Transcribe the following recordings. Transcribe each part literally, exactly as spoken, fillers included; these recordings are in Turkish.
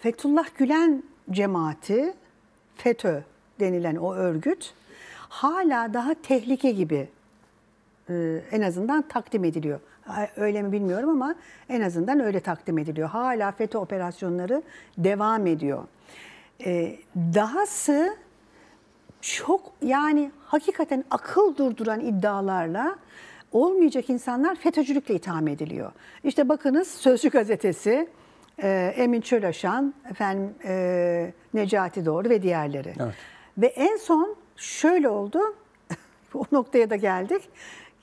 Fethullah Gülen cemaati, FETÖ denilen o örgüt hala daha tehlike gibi e, en azından takdim ediliyor. Öyle mi bilmiyorum ama en azından öyle takdim ediliyor. Hala FETÖ operasyonları devam ediyor. E, dahası çok yani hakikaten akıl durduran iddialarla olmayacak insanlar FETÖ'cülükle itham ediliyor. İşte bakınız Sözcü gazetesi, e, Emin Çölaşan, efendim, e, Necati Doğru ve diğerleri. Evet. Ve en son şöyle oldu, o noktaya da geldik.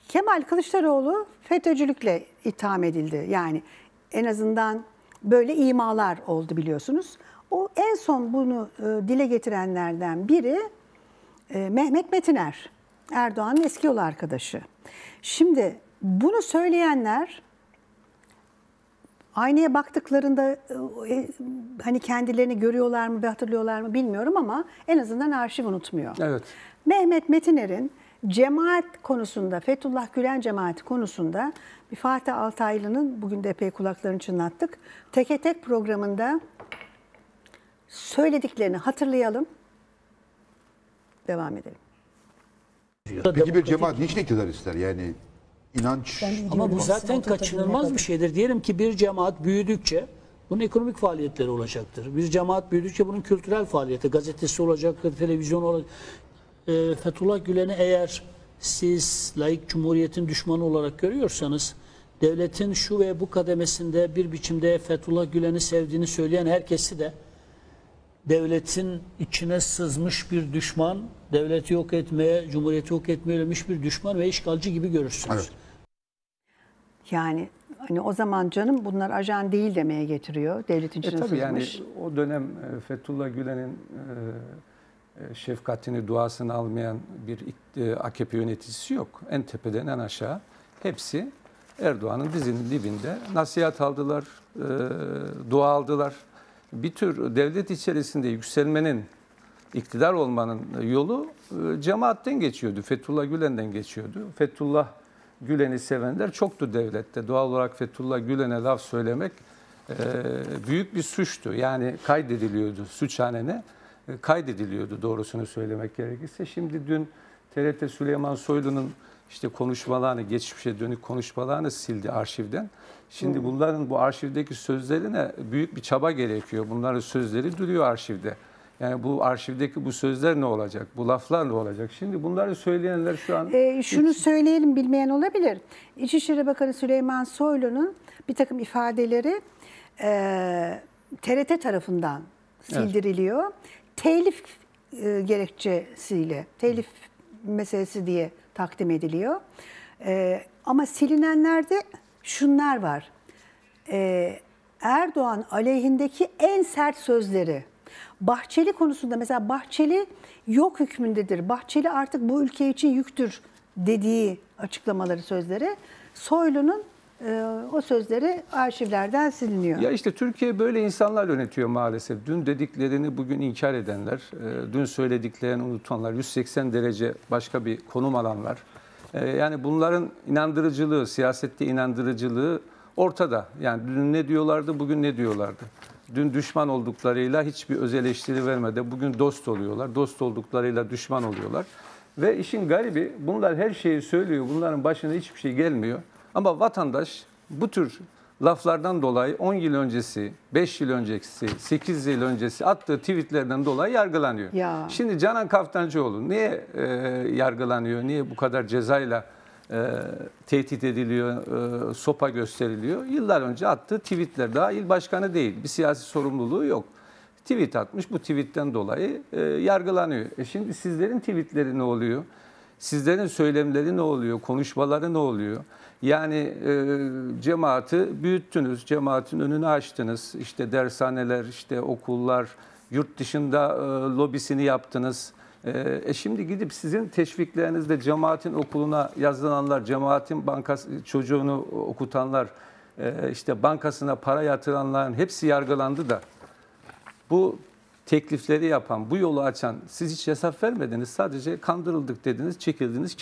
Kemal Kılıçdaroğlu FETÖ'cülükle itham edildi. Yani en azından böyle imalar oldu biliyorsunuz. O en son bunu e, dile getirenlerden biri e, Mehmet Metiner, Erdoğan'ın eski yol arkadaşı. Şimdi bunu söyleyenler aynaya baktıklarında e, hani kendilerini görüyorlar mı, hatırlıyorlar mı bilmiyorum ama en azından arşiv unutmuyor. Evet. Mehmet Metiner'in cemaat konusunda, Fethullah Gülen cemaati konusunda bir Fatih Altaylı'nın, bugün de epey kulaklarını çınlattık, teke tek programında söylediklerini hatırlayalım. Devam edelim. Peki bir cemaat niçin iktidar ister? Yani inanç... Ama bu zaten kaçınılmaz bir şeydir. Diyelim ki bir cemaat büyüdükçe bunun ekonomik faaliyetleri olacaktır. Bir cemaat büyüdükçe bunun kültürel faaliyeti, gazetesi olacaktır, televizyonu olacaktır. E, Fethullah Gülen'i eğer siz laik cumhuriyetin düşmanı olarak görüyorsanız, devletin şu ve bu kademesinde bir biçimde Fethullah Gülen'i sevdiğini söyleyen herkesi de devletin içine sızmış bir düşman, devleti yok etmeye, cumhuriyeti yok etmeye yönelik bir düşman ve işgalci gibi görürsünüz. Evet. Yani hani o zaman canım bunlar ajan değil demeye getiriyor, devletin içine e, tabii sızmış. Yani o dönem Fethullah Gülen'in e, şefkatini, duasını almayan bir A K P yöneticisi yok. En tepeden en aşağı hepsi Erdoğan'ın dizinin dibinde nasihat aldılar, dua aldılar. Bir tür devlet içerisinde yükselmenin, iktidar olmanın yolu cemaatten geçiyordu. Fethullah Gülen'den geçiyordu. Fethullah Gülen'i sevenler çoktu devlette. Doğal olarak Fethullah Gülen'e laf söylemek büyük bir suçtu. Yani kaydediliyordu suçhanene. Kaydediliyordu doğrusunu söylemek gerekirse. Şimdi dün T R T Süleyman Soylu'nun işte konuşmalarını, geçmişe dönük konuşmalarını sildi arşivden. Şimdi bunların bu arşivdeki sözlerine büyük bir çaba gerekiyor. Bunların sözleri duruyor arşivde. Yani bu arşivdeki bu sözler ne olacak? Bu laflar ne olacak? Şimdi bunları söyleyenler şu an... E, şunu hiç... söyleyelim, bilmeyen olabilir. İçişleri Bakanı Süleyman Soylu'nun bir takım ifadeleri e, T R T tarafından sildiriliyor. Evet. Telif e, gerekçesiyle, telif meselesi diye takdim ediliyor. E, ama silinenlerde şunlar var. E, Erdoğan aleyhindeki en sert sözleri. Bahçeli konusunda mesela Bahçeli yok hükmündedir. Bahçeli artık bu ülke için yüktür dediği açıklamaları, sözleri. Soylu'nun o sözleri arşivlerden siliniyor. Ya işte Türkiye böyle insanlar yönetiyor maalesef. Dün dediklerini bugün inkar edenler, dün söylediklerini unutanlar, yüz seksen derece başka bir konum alanlar. Yani bunların inandırıcılığı, siyasette inandırıcılığı ortada. Yani dün ne diyorlardı, bugün ne diyorlardı. Dün düşman olduklarıyla hiçbir öz eleştiri vermeden bugün dost oluyorlar. Dost olduklarıyla düşman oluyorlar. Ve işin garibi bunlar her şeyi söylüyor. Bunların başına hiçbir şey gelmiyor. Ama vatandaş bu tür laflardan dolayı on yıl öncesi, beş yıl öncesi, sekiz yıl öncesi attığı tweetlerden dolayı yargılanıyor. Ya. Şimdi Canan Kaftancıoğlu niye e, yargılanıyor, niye bu kadar cezayla e, tehdit ediliyor, e, sopa gösteriliyor? Yıllar önce attığı tweetler, daha il başkanı değil, bir siyasi sorumluluğu yok. Tweet atmış, bu tweetten dolayı e, yargılanıyor. E şimdi sizlerin tweetleri ne oluyor? Sizlerin söylemleri ne oluyor? Konuşmaları ne oluyor? Yani e, cemaati büyüttünüz, cemaatin önünü açtınız. İşte dershaneler, işte okullar, yurt dışında e, lobisini yaptınız. E, e şimdi gidip sizin teşviklerinizle cemaatin okuluna yazılanlar, cemaatin bankası çocuğunu okutanlar, e, işte bankasına para yatıranların hepsi yargılandı da bu teklifleri yapan, bu yolu açan, siz hiç hesap vermediniz, sadece kandırıldık dediniz, çekildiniz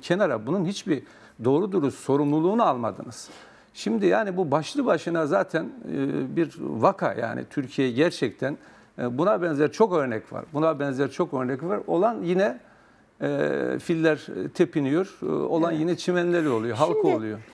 kenara. Bunun hiçbir doğru dürüst sorumluluğunu almadınız. Şimdi yani bu başlı başına zaten bir vaka, yani Türkiye gerçekten buna benzer çok örnek var. Buna benzer çok örnek var. Olan yine filler tepiniyor, olan evet. yine çimenleri oluyor, halka Şimdi... oluyor.